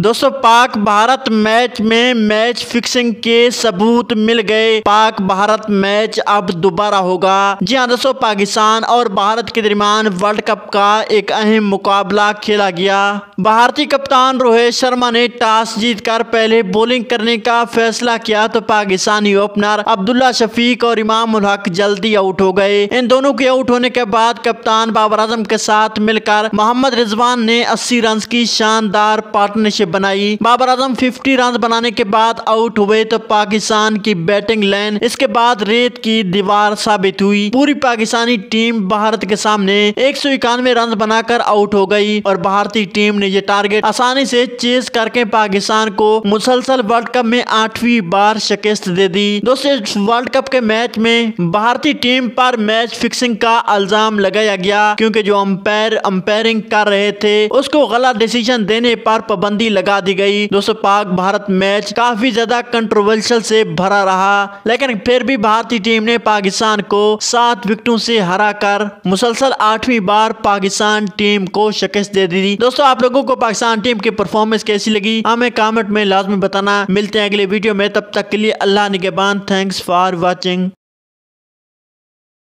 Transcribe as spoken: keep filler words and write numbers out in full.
दोस्तों पाक भारत मैच में match fixing के सबूत मिल गए। पाक भारत मैच अब दोबारा होगा। जी हाँ दोस्तों, पाकिस्तान और भारत के दरमियान वर्ल्ड कप का एक अहम मुकाबला खेला गया। भारतीय कप्तान रोहित शर्मा ने टॉस जीतकर पहले बॉलिंग करने का फैसला किया तो पाकिस्तानी ओपनर अब्दुल्ला शफीक और इमाम उलहक जल्दी आउट हो गए। इन दोनों के आउट होने के बाद कप्तान बाबर आजम के साथ मिलकर मोहम्मद रिजवान ने अस्सी रन की शानदार पार्टनरशिप बनाई। बाबर आजम पचास रन बनाने के बाद आउट हुए तो पाकिस्तान की बैटिंग लाइन इसके बाद रेत की दीवार साबित हुई। पूरी पाकिस्तानी टीम भारत के सामने एक सौ इक्यानवे रन बनाकर आउट हो गई और भारतीय टीम ने ये टारगेट आसानी से चेस करके पाकिस्तान को मुसलसल वर्ल्ड कप में आठवीं बार शिकस्त दे दी। दोस्तों इस वर्ल्ड कप के मैच में भारतीय टीम पर मैच फिक्सिंग का इल्जाम लगाया गया क्योंकि जो अंपायर अंपायरिंग कर रहे थे उसको गलत डिसीजन देने पर पाबंदी लगा दी गई। दोस्तों पाक भारत मैच काफी ज्यादा कंट्रोवर्शियल से भरा रहा, लेकिन फिर भी भारतीय टीम ने पाकिस्तान को सात विकेटों से हराकर मुसलसल आठवीं बार पाकिस्तान टीम को शिकस्त दे दी। दोस्तों आप लोगों को पाकिस्तान टीम की परफॉर्मेंस कैसी लगी हमें कमेंट में लाजमी बताना। मिलते हैं अगले वीडियो में, तब तक के लिए अल्लाह निगहबान। Thanks for watching.